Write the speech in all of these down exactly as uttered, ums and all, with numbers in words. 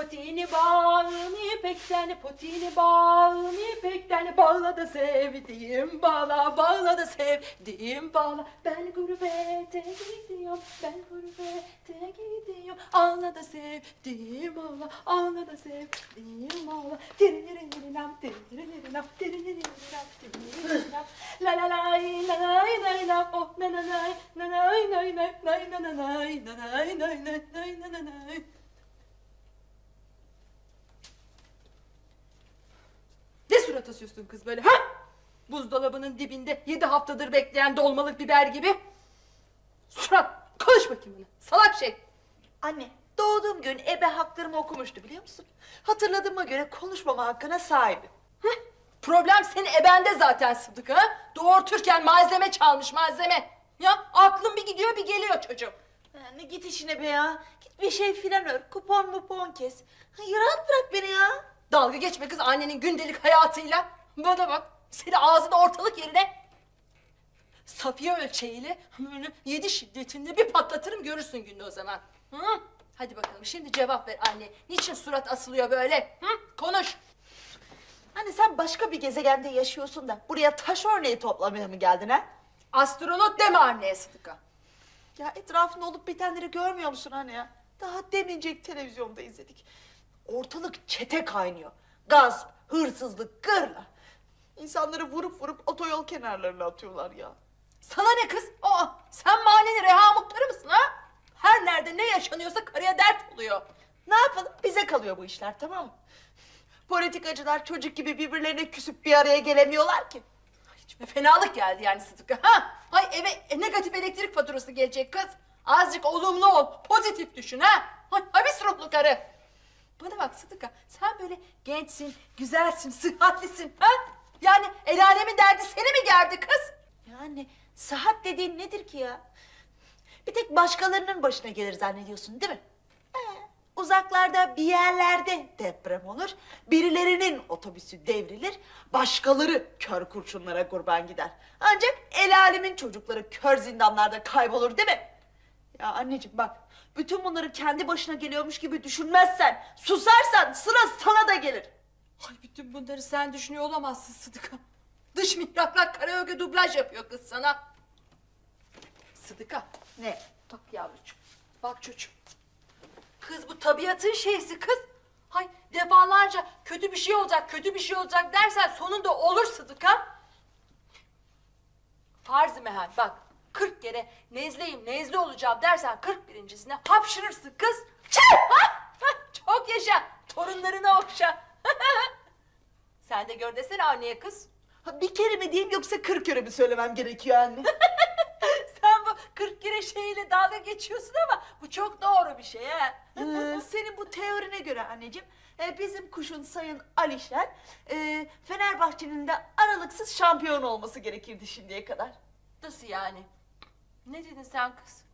Potini bağım ipekten, potini bağım ipekten, bağla da sevdiğim, bağla, bağla da sevdiğim, bağla. Ben gurbete gidiyorum, ben gurbete gidiyorum, ağla da sevdiğim, ağla, ağla da sevdiğim, ağla. Tiriririnam, tiriririnam, tiriririnam, tiriririnam, la la lay, la lay, lay lay, oh na na lay, na lay, lay lay, lay na na lay, na lay, lay lay, lay na na lay. Ne surat asıyorsun kız böyle ha? Buzdolabının dibinde yedi haftadır bekleyen dolmalık biber gibi. Surat, konuş bakayım bana, salak şey. Anne, doğduğum gün ebe haklarımı okumuştu biliyor musun? Hatırladığıma göre konuşmama hakkına sahibim. Hı? Problem senin ebende zaten Sıdıka. Doğurturken malzeme çalmış malzeme. Ya aklın bir gidiyor bir geliyor çocuğum. Anne git işine be ya. Git bir şey filan ör, kupon mupon kes. Hayır, rahat bırak beni ya. Dalga geçme kız annenin gündelik hayatıyla. Bana bak, seni ağzını ortalık yerine... Safiye ölçeğiyle yedi şiddetinde bir patlatırım görürsün günde o zaman. Hı? Hadi bakalım şimdi cevap ver anne. Niçin surat asılıyor böyle? Hı? Konuş. Anne sen başka bir gezegende yaşıyorsun da buraya taş örneği toplamaya mı geldin ha? Astronot deme anneye Sıdıka. Ya etrafında olup bitenleri görmüyor musun anne ya? Daha demeyecek televizyonda izledik. Ortalık çete kaynıyor. Gasp, hırsızlık, gırla. İnsanları vurup vurup otoyol kenarlarına atıyorlar ya. Sana ne kız? Aa, sen mahallenin reha muhtarı mısın ha? Her nerede ne yaşanıyorsa karıya dert oluyor. Ne yapalım? Bize kalıyor bu işler tamam mı? Politikacılar çocuk gibi birbirlerine küsüp bir araya gelemiyorlar ki. Hiçbir fenalık geldi yani Sıdıka ha? Hay eve negatif elektrik faturası gelecek kız. Azıcık olumlu ol, pozitif düşün ha? Hay bir suratlı karı. Bana bak Sıdıka, sen böyle gençsin, güzelsin, sıhhatlisin ha? Yani el alemin derdi seni mi gerdi kız? Yani sıhhat dediğin nedir ki ya? Bir tek başkalarının başına gelir zannediyorsun değil mi? Ee, uzaklarda bir yerlerde deprem olur, birilerinin otobüsü devrilir, başkaları kör kurşunlara kurban gider. Ancak el alemin çocukları kör zindanlarda kaybolur değil mi? Ya anneciğim bak, bütün bunları kendi başına geliyormuş gibi düşünmezsen, susarsan sıra sana da gelir. Ay bütün bunları sen düşünüyor olamazsın Sıdıka. Dış mihrakla karaoke dublaj yapıyor kız sana. Sıdıka. Ne? Bak yavrucuğum, bak çocuğum. Kız bu tabiatın şeysi kız. Hay defalarca kötü bir şey olacak, kötü bir şey olacak dersen sonunda olur Sıdıka. Farz-ı mehal bak. Kırk kere nezleyim, nezle olacağım dersen kırk birincisine hapşırırsın kız. Çık! Ha? Çok yaşa, torunlarına okşa. Sen de gör desene anneye kız. Ha, bir kere mi diyeyim yoksa kırk kere mi söylemem gerekiyor anne? Sen bu kırk kere şeyle dalga geçiyorsun ama bu çok doğru bir şey ha. ee, senin bu teorine göre anneciğim, e, bizim kuşun Sayın Alişan, e, Fenerbahçe'nin de aralıksız şampiyon olması gerekirdi şimdiye kadar. Nasıl yani? Ne dedin sen kız?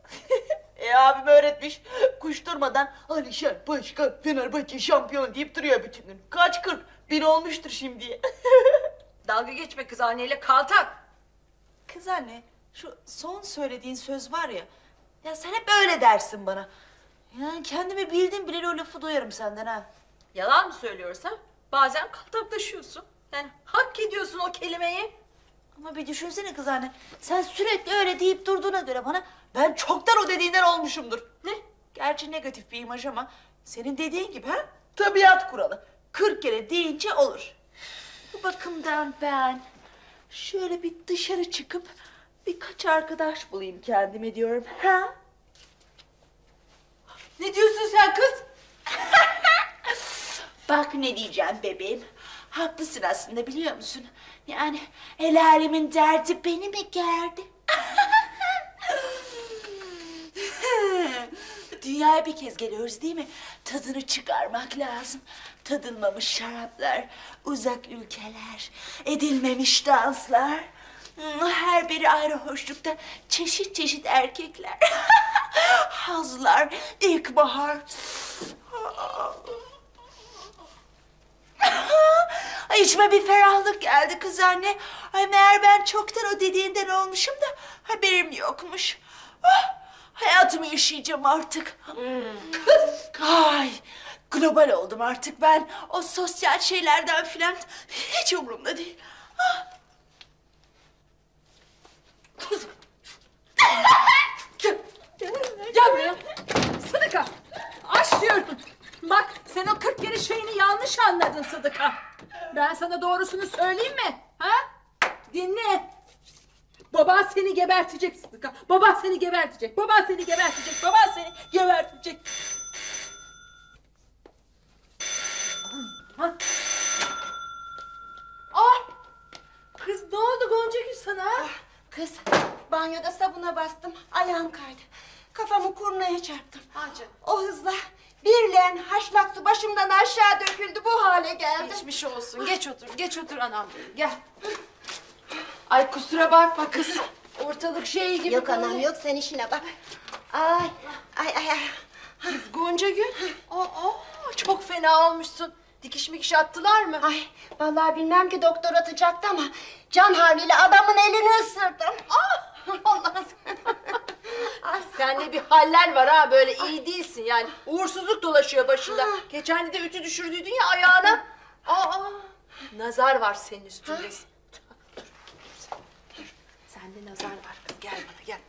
e abim öğretmiş. Kuş durmadan Alişan Başkan Fenerbahçe şampiyon deyip duruyor bütün gün. Kaç kırk bin olmuştur şimdiye. Dalga geçme kız anneyle kaltak. Kız anne şu son söylediğin söz var ya. Ya sen hep öyle dersin bana. Yani kendimi bildim bileli o lafı duyarım senden ha. Yalan mı söylüyorsan bazen kaltaklaşıyorsun. Yani hak ediyorsun o kelimeyi. Ama bir düşünsene kız anne, sen sürekli öyle deyip durduğuna göre bana ben çoktan o dediğinden olmuşumdur. Ne? Gerçi negatif bir imaj ama senin dediğin gibi ha? Tabiat kuralı. Kırk kere deyince olur. Bu bakımdan ben şöyle bir dışarı çıkıp birkaç arkadaş bulayım kendime diyorum ha? Ne diyorsun sen kız? Bak ne diyeceğim bebeğim. Haklısın aslında biliyor musun? Yani el alemin derdi beni mi gerdi? Dünyaya bir kez geliyoruz değil mi? Tadını çıkarmak lazım. Tadılmamış şaraplar, uzak ülkeler, edilmemiş danslar. Her biri ayrı hoşlukta çeşit çeşit erkekler. Hazlar, ilkbahar. Ay içime bir ferahlık geldi kız anne. Ay meğer ben çoktan o dediğinden olmuşum da haberim yokmuş. Ah, hayatımı yaşayacağım artık. Hmm. Kız, ay Global oldum artık ben. O sosyal şeylerden filan hiç umurumda değil. Kızım. Gel buraya. Sıdıka. Aç diyorum. Bak sen o kırk kere şeyini yanlış anladın Sıdıka. Ben sana doğrusunu söyleyeyim mi? Ha? Dinle. Baban seni gebertecek Sıdıka. Baban seni gebertecek. Baban seni gebertecek. Baban seni gebertecek. Ha? Ah! Kız ne oldu Goncagül sana? Ah, kız banyoda sabuna bastım. Ayağım kaydı. Kafamı kurnaya çarptım. Hancı. O hızla birlen haşlak su başımdan aşağı döküldü. Bu hale geldi. Geçmiş olsun. Geç otur. Geç otur anam. Gel. Ay kusura bakma kız. Ortalık şey gibi. Yok anam yok. Sen işine bak. Ay. Ay ay ay. Kız Goncagül. Aa, aa, çok fena olmuşsun. Dikiş mikiş attılar mı? Ay vallahi bilmem ki doktor atacaktı ama can havliyle adamın elini ısırdım. Ah! Allah'ım. Sende bir haller var ha böyle iyi değilsin yani. Uğursuzluk dolaşıyor başında. Geçen de ütü düşürdüydün ya ayağına. Aa! Nazar var senin üstünde. Dur, dur, dur, dur. Sende nazar var kız gel bana gel.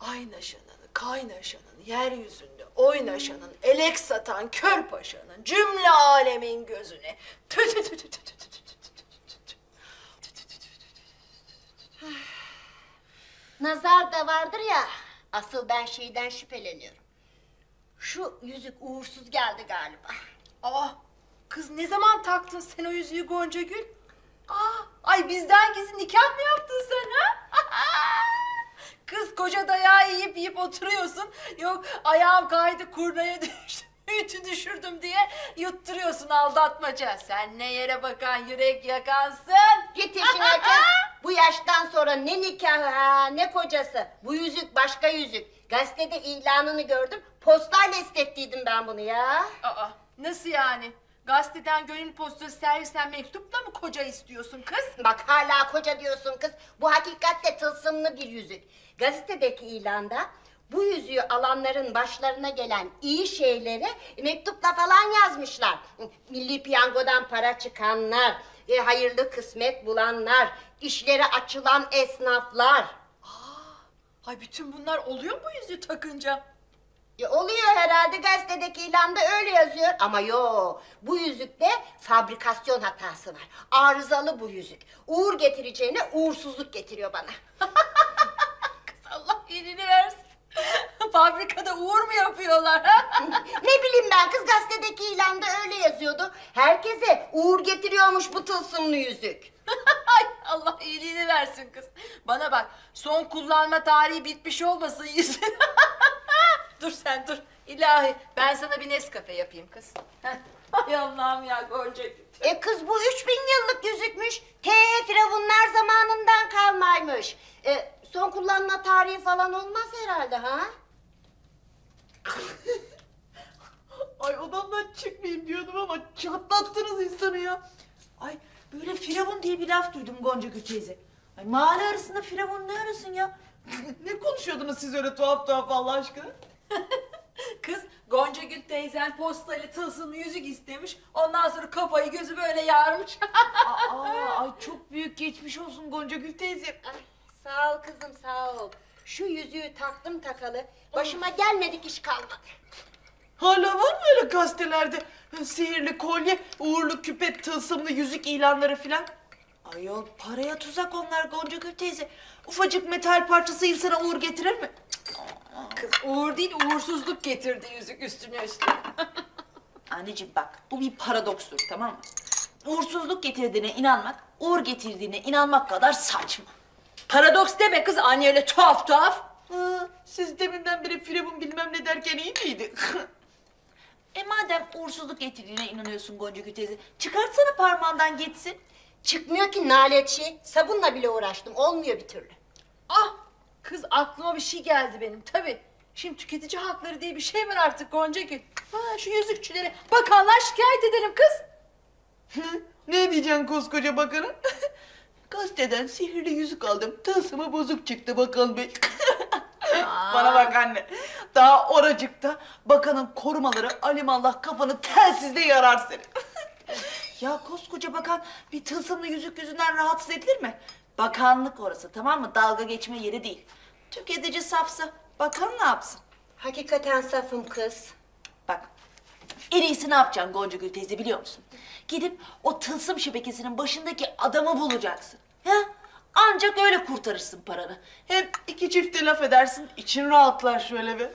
Ay naşanın. Kaynaşanın, yeryüzünde oynaşanın, elek satan kör paşanın, cümle alemin gözüne. Tü tü tü tü tü tü tü tü tü. Nazar da vardır ya, asıl ben şeyden şüpheleniyorum. Şu yüzük uğursuz geldi galiba. Aa, kız ne zaman taktın sen o yüzüğü Goncagül? Aa, ay bizden gizli nikah mı yaptın sen ha? Kız koca dayağı yiyip yiyip oturuyorsun. Yok ayağım kaydı kurnaya düştü. Ütü düşürdüm diye yutturuyorsun aldatmaca. Sen ne yere bakan yürek yakansın. Git işine kız. Bu yaştan sonra ne nikahı ne kocası. Bu yüzük başka yüzük. Gazetede ilanını gördüm. Postayla istettiydim ben bunu ya. Aa nasıl yani? Gazeteden gönül postası servisten mektupla mı koca istiyorsun kız? Bak hala koca diyorsun kız. Bu hakikatte tılsımlı bir yüzük. Gazetedeki ilanda bu yüzüğü alanların başlarına gelen iyi şeylere mektupla falan yazmışlar. Milli piyangodan para çıkanlar, e, hayırlı kısmet bulanlar, işleri açılan esnaflar. Aa, ay bütün bunlar oluyor mu yüzüğü takınca? E oluyor herhalde gazetedeki ilanda öyle yazıyor ama yo bu yüzükte fabrikasyon hatası var. Arızalı bu yüzük. Uğur getireceğine uğursuzluk getiriyor bana. Kız Allah iyiliğini versin. Fabrikada uğur mu yapıyorlar? Ne bileyim ben kız gazetedeki ilanda öyle yazıyordu. Herkese uğur getiriyormuş bu tılsımlı yüzük. Allah iyiliğini versin kız. Bana bak son kullanma tarihi bitmiş olmasın yüzük. Dur sen dur. İlahi ben sana bir Nescafe yapayım kız. Ay Allah'ım ya Goncagül. E kız bu üç bin yıllık yüzükmüş. Te firavunlar zamanından kalmaymış. E, son kullanma tarihi falan olmaz herhalde ha? Ay odamdan çıkmayayım diyordum ama çatlattınız insanı ya. Ay böyle firavun diye bir laf duydum Goncagül teyze. Ay mahalle arasında firavun ne arasın ya? Ne konuşuyordunuz siz öyle tuhaf tuhaf Allah aşkına? Kız Goncagül teyzen postayla tılsımlı yüzük istemiş. Ondan sonra kafayı gözü böyle yarmış. Aa, ay çok büyük geçmiş olsun Goncagül teyze. Ay, sağ ol kızım sağ ol. Şu yüzüğü taktım takalı. Başıma gelmedik iş kalmadı. Hala var mı öyle gazetelerde? Sihirli kolye, uğurlu küpe, tılsımlı yüzük ilanları filan. Ayol paraya tuzak onlar Goncagül teyze. Ufacık metal parçası insana uğur getirir mi? Kız uğur değil uğursuzluk getirdi yüzük üstüne üstüne. Anneciğim bak bu bir paradokstur tamam mı? Uğursuzluk getirdiğine inanmak uğur getirdiğine inanmak kadar saçma. Paradoks deme kız anne öyle tuhaf tuhaf. Aa, siz deminden beri firavun bilmem ne derken iyi miydi? E madem uğursuzluk getirdiğine inanıyorsun Goncagül teyze çıkartsana parmağından gitsin. Çıkmıyor ki nalet şey. Sabunla bile uğraştım olmuyor bir türlü. Ah! Kız aklıma bir şey geldi benim tabii. Şimdi tüketici hakları diye bir şey var artık Goncagül. Ha şu yüzükçüleri bakanlar şikayet edelim kız. Ne diyeceksin koskoca bakana? Gazeteden sihirli yüzük aldım. Tasımı bozuk çıktı bakan bey. Bana bak anne. Daha oracıkta bakanın korumaları alimallah kafanı telsizle yarar seni. Ya koskoca bakan bir tılsımlı yüzük yüzünden rahatsız edilir mi? Bakanlık orası, tamam mı? Dalga geçme yeri değil. Tüketici safsa bakan ne yapsın? Hakikaten safım kız. Bak, en iyisi ne yapacaksın Gonca Gül teyze biliyor musun? Gidip o tılsım şebekesinin başındaki adamı bulacaksın. Ha? Ancak öyle kurtarırsın paranı. Hem iki çifte laf edersin, için rahatlar şöyle bir.